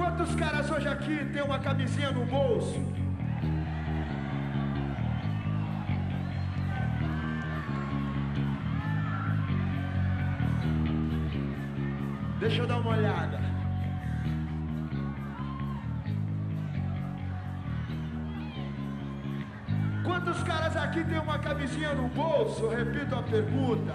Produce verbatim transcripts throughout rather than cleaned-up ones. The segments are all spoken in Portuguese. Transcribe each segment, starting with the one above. Quantos caras hoje aqui tem uma camisinha no bolso? Deixa eu dar uma olhada. Quantos caras aqui tem uma camisinha no bolso? Eu repito a pergunta.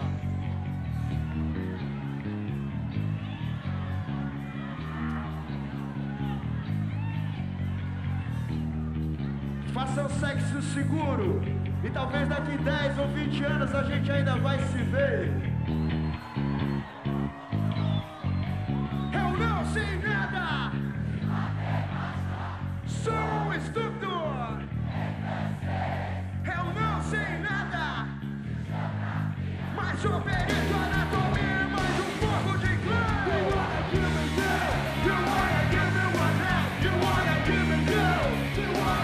Façam sexo seguro. E talvez daqui dez ou vinte anos a gente ainda vai se ver. Sem nada, sou estúpido. Eu não sei nada, mas o perito anatomia é mais um pouco de clã. Ela riu de mim. Se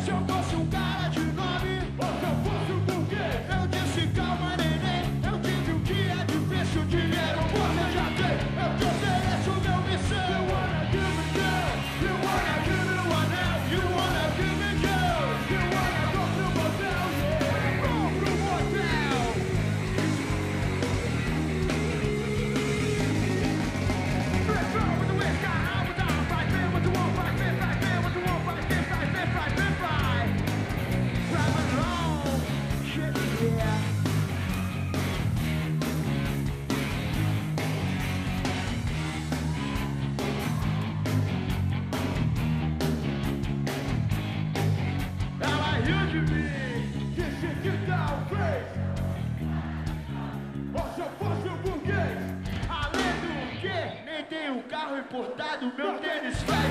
eu fosse um cara de nome, ou se eu fosse um burguês, eu disse calma neném, eu tive um dia difícil, dinheiro você já tem, eu te ofereço meu missão. You wanna give me girl, you wanna give me one else, you wanna give me girl, you wanna go pro motel, yeah, go pro motel. Let's go with the whisk, I have a dog, fight me with the wolf, fight me, fight me with the wolf, fight me, fight me, fight me. Importado, meu tênis.